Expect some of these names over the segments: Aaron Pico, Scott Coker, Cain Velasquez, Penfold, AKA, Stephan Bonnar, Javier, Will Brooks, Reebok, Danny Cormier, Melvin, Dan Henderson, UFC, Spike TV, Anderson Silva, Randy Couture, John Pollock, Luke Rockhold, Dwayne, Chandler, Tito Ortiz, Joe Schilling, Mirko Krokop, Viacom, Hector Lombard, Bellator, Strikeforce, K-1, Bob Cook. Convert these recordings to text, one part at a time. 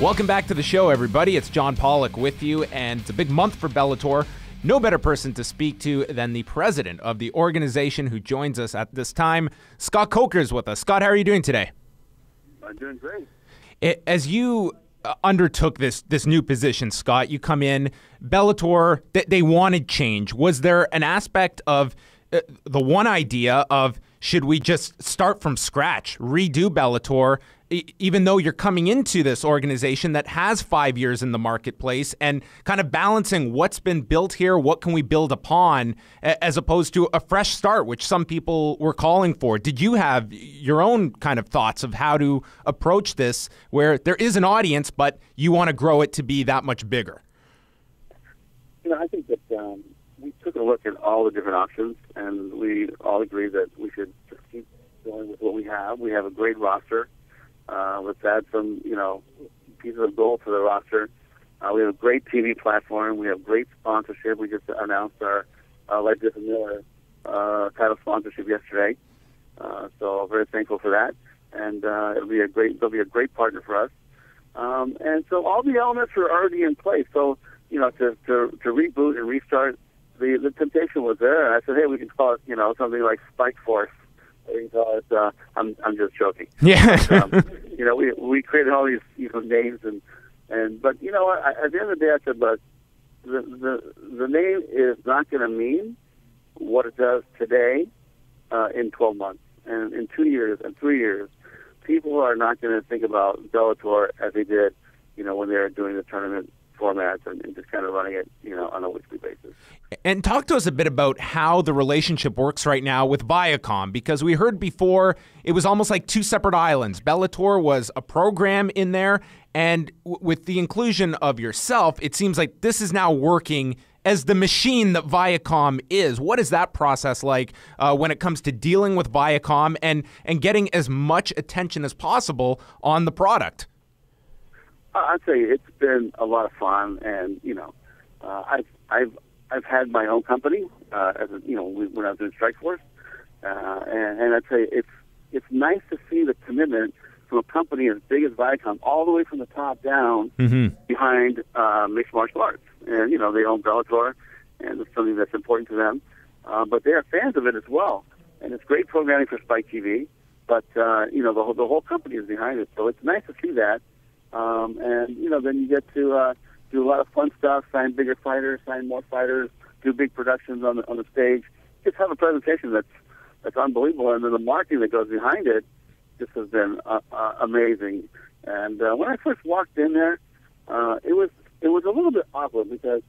Welcome back to the show, everybody. It's John Pollock with you, and it's a big month for Bellator. No better person to speak to than the president of the organization who joins us at this time. Scott Coker is with us. Scott, how are you doing today? I'm doing great. As you undertook this new position, Scott, you come in, Bellator, they wanted change. Was there an aspect of the one idea of, should we just start from scratch, redo Bellator, even though you're coming into this organization that has 5 years in the marketplace, and kind of balancing what's been built here, what can we build upon, as opposed to a fresh start, which some people were calling for? Did you have your own kind of thoughts of how to approach this, where there is an audience, but you want to grow it to be that much bigger? You know, I think that we took a look at all the different options, and we all agreed that we should keep going with what we have. We have a great roster. Let's add some, pieces of gold to the roster. We have a great TV platform. We have great sponsorship. We just announced our Ledger Miller title sponsorship yesterday, so very thankful for that. And they'll be a great partner for us. And so all the elements are already in place. So to reboot and restart, the temptation was there. I said, hey, we can call it something like Strikeforce. I'm just joking. Yeah. We created all these names and but at the end of the day, I said, but the name is not going to mean what it does today in 12 months and in 2 years and 3 years. People are not going to think about Bellator as they did when they were doing the tournament formats and just kind of running it, on a weekly basis. And talk to us a bit about how the relationship works right now with Viacom, because we heard before it was almost like two separate islands. Bellator was a program in there, and with the inclusion of yourself, it seems like this is now working as the machine that Viacom is. What is that process like when it comes to dealing with Viacom and getting as much attention as possible on the product? I'd say it's been a lot of fun, and I've had my own company as when I was doing Strikeforce, and I'd say it's nice to see the commitment from a company as big as Viacom, all the way from the top down, behind mixed martial arts, and they own Bellator, and it's something that's important to them, but they are fans of it as well, and it's great programming for Spike TV, but the whole company is behind it, so it's nice to see that. And then you get to do a lot of fun stuff, sign bigger fighters, sign more fighters, do big productions on the stage, just have a presentation that's unbelievable, and then the marketing that goes behind it just has been amazing. And when I first walked in there, it was a little bit awkward, because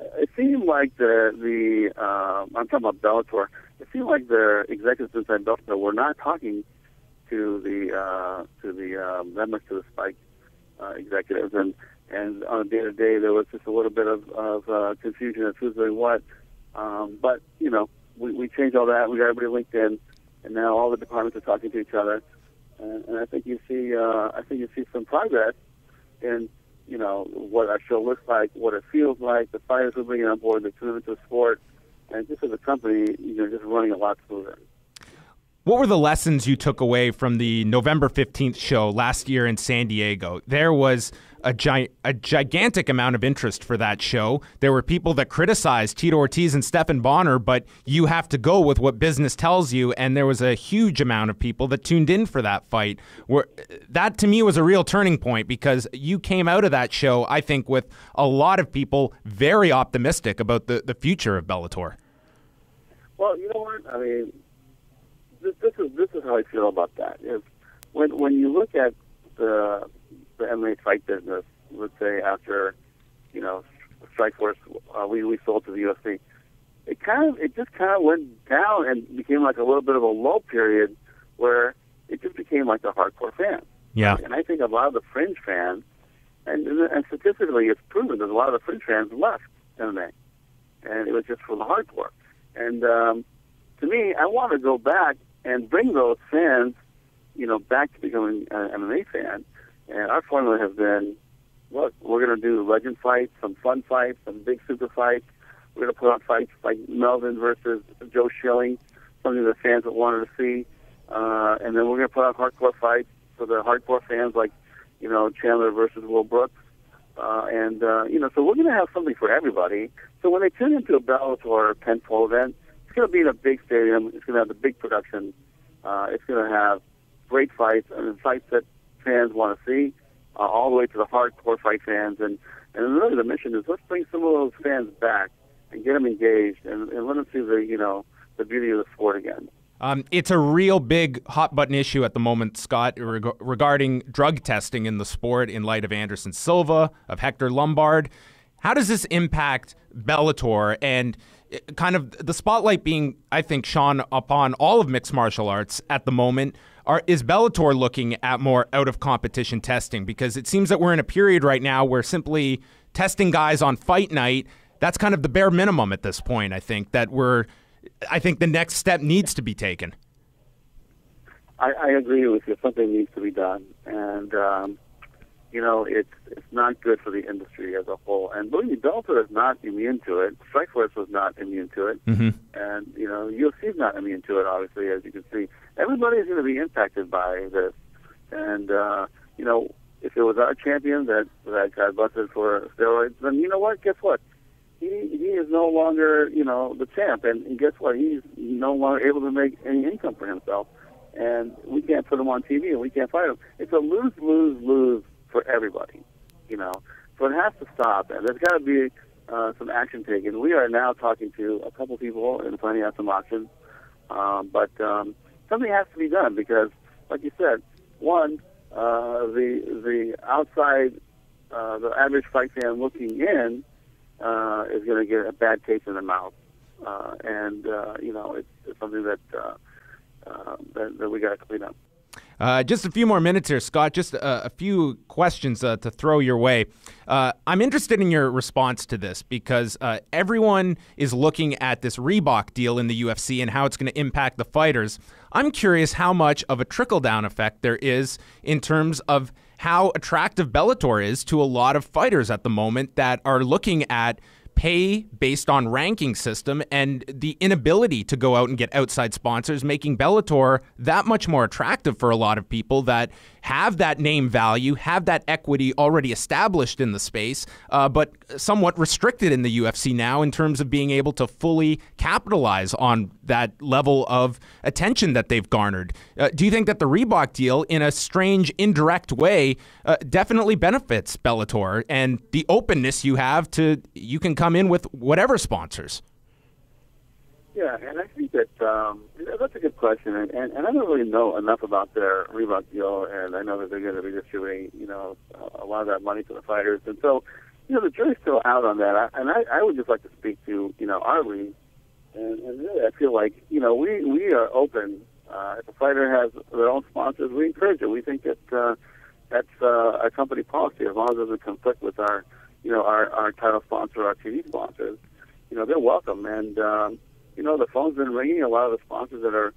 it seemed like I'm talking about Bellator, it seemed like the executives inside Bellator were not talking to the members, to the Spike executives, and on a day-to-day there was just a little bit of confusion as to who's doing what, but we changed all that. We got everybody linked in, and now all the departments are talking to each other, and I think you see some progress in what our show looks like, what it feels like, the fighters we're bringing on board, the commitment to the sport, and just as a company, just running a lot smoother. What were the lessons you took away from the November 15th show last year in San Diego? There was a gigantic amount of interest for that show. There were people that criticized Tito Ortiz and Stephan Bonnar, but you have to go with what business tells you, and there was a huge amount of people that tuned in for that fight. That, to me, was a real turning point, because you came out of that show, I think, with a lot of people very optimistic about the future of Bellator. Well, you know what? I mean, This is how I feel about that. Is when you look at the MMA fight business, let's say after Strikeforce, we sold to the UFC, it just kind of went down and became like a little bit of a lull period where it just became like the hardcore fan. Yeah. And I think a lot of the fringe fans, and statistically it's proven that a lot of the fringe fans left MMA, and it was just for the hardcore. And to me, I want to go back and bring those fans, back to becoming an MMA fan. And our formula has been, look, we're going to do legend fights, some fun fights, some big super fights. We're going to put on fights like Melvin versus Joe Schilling, something the fans wanted to see. And then we're going to put on hardcore fights for the hardcore fans, like you know, Chandler versus Will Brooks. You know, so we're going to have something for everybody. So when they tune into a Bellator or a Penfold event, it's going to be in a big stadium. It's going to have the big production. It's going to have great fights, and fights that fans want to see, all the way to the hardcore fight fans. And really the mission is, let's bring some of those fans back and get them engaged and let them see the, you know, the beauty of the sport again. It's a real big hot-button issue at the moment, Scott, regarding drug testing in the sport in light of Anderson Silva, of Hector Lombard. How does this impact Bellator and kind of the spotlight being, I think, shone upon all of mixed martial arts at the moment? Is Bellator looking at more out-of-competition testing? Because it seems that we're in a period right now where simply testing guys on fight night, that's kind of the bare minimum at this point, I think, that we're... I think the next step needs to be taken. I agree with you. Something needs to be done, and you know, it's not good for the industry as a whole. And believe me, Bellator is not immune to it. Strikeforce was not immune to it, and you know, UFC is not immune to it. Obviously, as you can see, everybody is going to be impacted by this. And you know, if it was our champion that got busted for steroids, then you know what? Guess what? He is no longer, you know, the champ, and guess what? He's no longer able to make any income for himself, and we can't put him on TV, and we can't fight him. It's a lose, lose, lose for everybody, you know. So it has to stop, and there's got to be some action taken. We are now talking to a couple people and finding out some options, but something has to be done because, like you said, one, the outside, the average fight fan looking in. Is going to get a bad taste in the mouth, and you know, it's something that we got to clean up. Just a few more minutes here, Scott. Just a few questions to throw your way. I'm interested in your response to this because everyone is looking at this Reebok deal in the UFC and how it's going to impact the fighters. I'm curious how much of a trickle-down effect there is in terms of how attractive Bellator is to a lot of fighters at the moment that are looking at pay based on ranking system and the inability to go out and get outside sponsors, making Bellator that much more attractive for a lot of people that have that name value, have that equity already established in the space, but somewhat restricted in the UFC now in terms of being able to fully capitalize on that level of attention that they've garnered. Do you think that the Reebok deal, in a strange, indirect way, definitely benefits Bellator and the openness you have to, you can come in with whatever sponsors? Yeah, and I think that that's a good question, and I don't really know enough about their Reebok deal, and I know that they're going to be distributing, you know, a lot of that money to the fighters, and so, you know, the jury's still out on that, and I would just like to speak to, you know, our league, and really I feel like, you know, we are open. If a fighter has their own sponsors, we encourage it. We think that that's our company policy, as long as it doesn't conflict with our, you know, our title sponsor, our TV sponsors. You know, they're welcome, and you know, the phone's been ringing. A lot of the sponsors that are,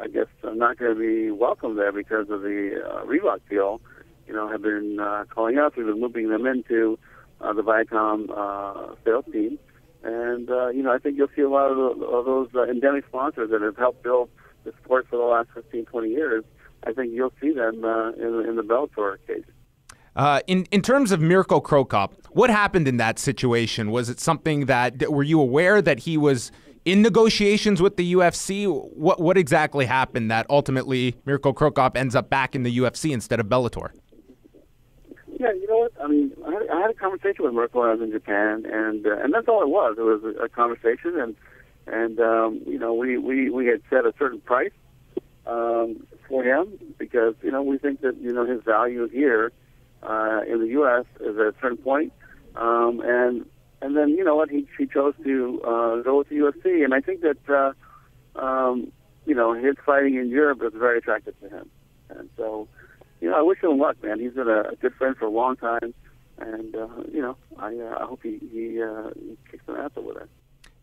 I guess, are not going to be welcome there because of the Reebok deal, you know, have been calling us. We've been looping them into the Viacom sales team. And, you know, I think you'll see a lot of those endemic sponsors that have helped build the sport for the last 15, 20 years. I think you'll see them in the Bellator case. In terms of Mirko Krokop, what happened in that situation? Was it something that, were you aware that he was in negotiations with the UFC? What exactly happened that ultimately Mirko Krokop ends up back in the UFC instead of Bellator? Yeah, you know what? I mean, I had a conversation with Mirko when I was in Japan, and that's all it was. It was a conversation, and you know, we had set a certain price for him because, you know, we think that, you know, his value here in the U.S. is at a certain point, and then, you know what, he chose to go with the UFC, and I think that you know, his fighting in Europe is very attractive to him, and so, you know, I wish him luck, man. He's been a good friend for a long time, and you know, I hope he kicks some ass over there.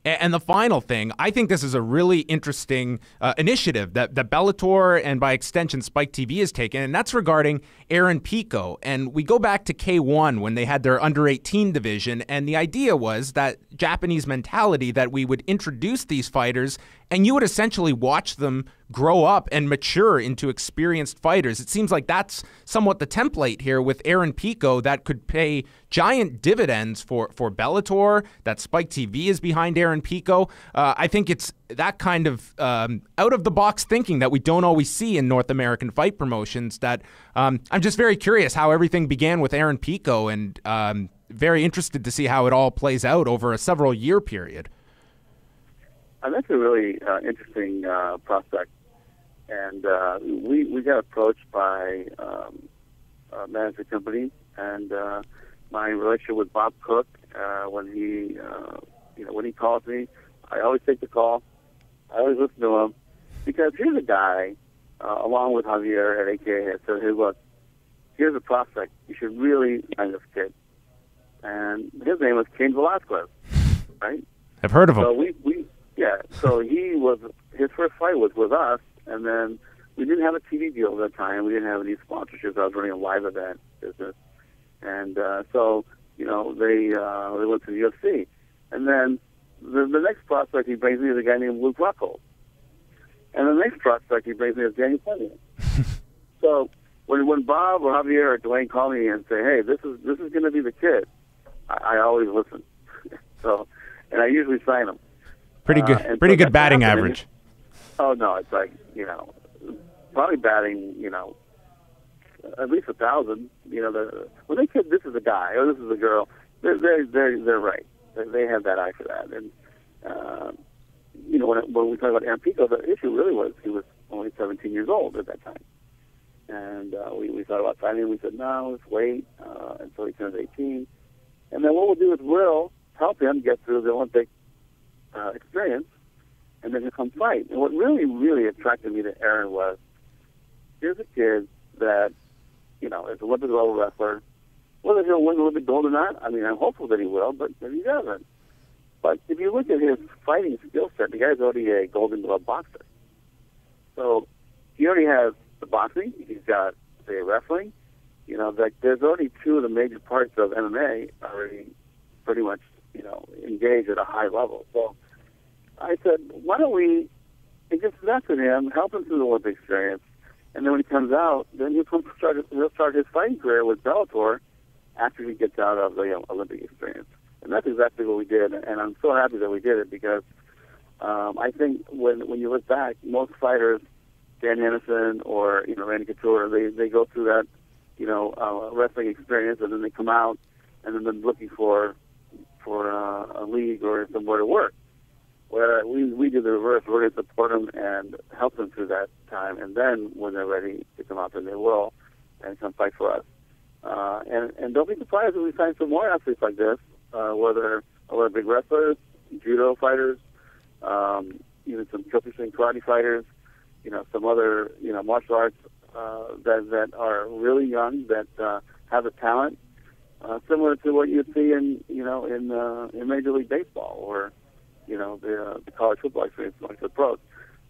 And the final thing, I think this is a really interesting initiative that Bellator and by extension Spike TV has taken, and that's regarding Aaron Pico. And we go back to K-1 when they had their under-18 division, and the idea was that Japanese mentality that we would introduce these fighters and you would essentially watch them grow up and mature into experienced fighters. It seems like that's somewhat the template here with Aaron Pico that could pay giant dividends for Bellator, that Spike TV is behind Aaron Pico. I think it's that kind of out-of-the-box thinking that we don't always see in North American fight promotions that I'm just very curious how everything began with Aaron Pico, and very interested to see how it all plays out over a several-year period. That's a really interesting prospect, and we got approached by a management company, and my relationship with Bob Cook, when he when he calls me, I always take the call, I always listen to him, because here's a guy, along with Javier at AKA, that said, "Hey, look, here's a prospect. You should really find this kid," and his name was Cain Velasquez, right? I've heard of him. So yeah, so he was, his first fight was with us, and then we didn't have a TV deal at the time. We didn't have any sponsorships. I was running a live event business. And so, you know, they went to the UFC. And then the next prospect he brings me is a guy named Luke Rockhold. And the next prospect he brings me is Danny Cormier. So when Bob or Javier or Dwayne call me and say, "Hey, this is going to be the kid," I always listen. So, and I usually sign him. Pretty good, pretty good batting average. Oh no, it's like, you know, probably batting, you know, at least 1,000. You know, when they kid, this is a guy or this is a girl, they're right. They have that eye for that. And you know, when we talk about Aaron Pico, the issue really was he was only 17 years old at that time, and we thought about signing him. We said no, let's wait until he turns 18, and then what we'll do is we'll help him get through the Olympic experience, and then to come fight. And what really, really attracted me to Aaron was, here's a kid that, you know, is an Olympic level wrestler. Whether he'll win Olympic gold or not, I mean, I'm hopeful that he will, but if he doesn't. But if you look at his fighting skill set, the guy's already a Golden Glove boxer. So he already has the boxing. He's got, say, wrestling. You know, like there's already two of the major parts of MMA already pretty much, you know, engaged at a high level. So I said, why don't we just invest in him, help him through the Olympic experience, and then when he comes out, then he'll start his fighting career with Bellator after he gets out of the Olympic experience. And that's exactly what we did, and I'm so happy that we did it, because I think when you look back, most fighters, Dan Henderson or, you know, Randy Couture, they go through that, you know, wrestling experience, and then they come out, and then they're looking for a league or somewhere to work. Where we do the reverse. We're going to support them and help them through that time, and then when they're ready to come out, then they will and come fight for us. And don't be surprised if we sign some more athletes like this, whether Olympic wrestlers, judo fighters, even some karate fighters, you know, some other, you know, martial arts that are really young, that have the talent. Similar to what you see in, you know, in Major League Baseball, or, you know, the college football experience, like the pros.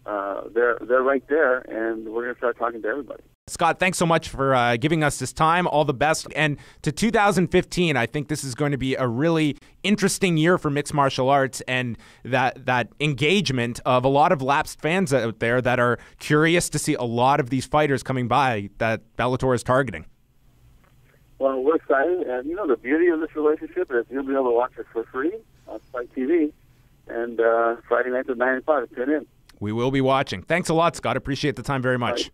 They're right there, and we're going to start talking to everybody. Scott, thanks so much for giving us this time. All the best. And to 2015, I think this is going to be a really interesting year for mixed martial arts, and that engagement of a lot of lapsed fans out there that are curious to see a lot of these fighters coming by that Bellator is targeting. Well, we're excited, and you know the beauty of this relationship is you'll be able to watch it for free on Spike TV, and Friday nights at 9 o'clock. Tune in. We will be watching. Thanks a lot, Scott. Appreciate the time very much.